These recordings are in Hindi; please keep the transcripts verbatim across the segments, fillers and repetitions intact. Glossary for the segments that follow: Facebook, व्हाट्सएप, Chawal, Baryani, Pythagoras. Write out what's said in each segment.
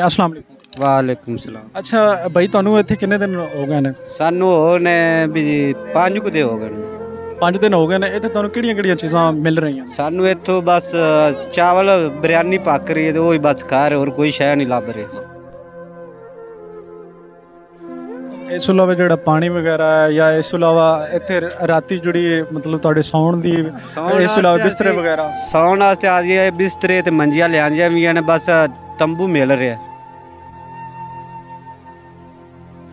अस्सलाम वालेकुम। वालेकुम सलाम। अच्छा भाई थानू इत्थे कितने दिन हो गए ने? सानू हो ने भी पांच कु दिन हो गए ने। पांच दिन हो गए ने। इत्थे थानू किहड़ियां-किहड़ियां चीज़ां मिल रही? सानू इत्थों बस चावल बिरयानी पक रही है, वो ही बस खा रहे, और कोई शह नहीं लभ रही। इस अलावा जिहड़ा पानी वगैरह है या इस अलावा इत्थे राती जुड़ी मतलब तुहाडे सौण दी, इस अलावा बिस्तरे वगैरह सौण वास्ते आ गए बिस्तरे ते मंजियां लियांदियां वीआं ने, बस तंबू मिल रहा है।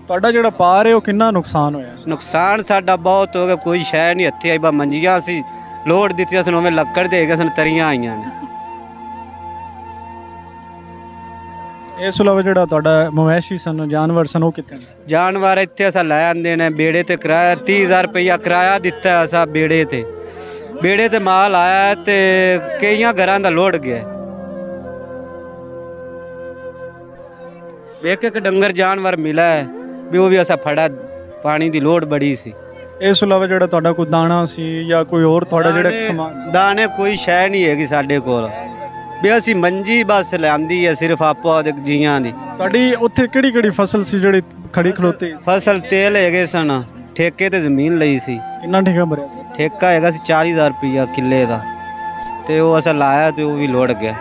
ਤੁਹਾਡਾ ਜਿਹੜਾ ਪਾਰ ਹੈ ਉਹ ਕਿੰਨਾ ਨੁਕਸਾਨ ਹੋਇਆ? ਨੁਕਸਾਨ ਸਾਡਾ ਬਹੁਤ ਹੋ ਗਿਆ, ਕੋਈ ਸ਼ੈ ਨਹੀਂ ਹੱਥੇ ਆਈ, ਬਾ ਮੰਜੀਆਂ ਸੀ ਲੋੜ ਦਿੱਤੀਆਂ ਸਨ, ਉਵੇਂ ਲੱਕੜ ਦੇ ਗਏ ਸਨ, ਤਰੀਆਂ ਆਈਆਂ ਨੇ। ਇਸ ਲੋਵੇ ਜਿਹੜਾ ਤੁਹਾਡਾ ਮਵੇਸ਼ੀ ਸਨ ਜਾਨਵਰ ਸਨ ਉਹ ਕਿੱਥੇ ਨੇ? ਜਾਨਵਰ ਇੱਥੇ ਅਸਾਂ ਲੈ ਆਂਦੇ ਨੇ ਬੇੜੇ ਤੇ, ਕਿਰਾਇਆ तीस हज़ार ਰੁਪਇਆ ਕਿਰਾਇਆ ਦਿੱਤਾ ਅਸਾਂ ਬੇੜੇ ਤੇ। ਬੇੜੇ ਤੇ ਮਾਲ ਆਇਆ ਤੇ ਕਈਆਂ ਘਰਾਂ ਦਾ ਲੋੜ ਗਿਆ। ਇੱਕ ਇੱਕ ਡੰਗਰ ਜਾਨਵਰ ਮਿਲਾ ਹੈ भी वो भी असा फड़ा, पानी की लोड़ बड़ी सी। इस अलावा जो कोई दाना सी या कोई और दाने, दाने कोई शह नहीं हैगी साडे कोल, भी असी मंजी बस लांदी है सिर्फ आपो जियां दी। तुहाडी उत्थे केड़ी केड़ी फसल सी जिहड़ी खड़ी खलोती? फसल तेल हैगे सन, ठेके ते जमीन लई सी। कितना ठेका भरिया? ठेका हैगा सी चालीस हज़ार रुपया किले दा, ते वो असा लाया ते वो भी लोड़ गया।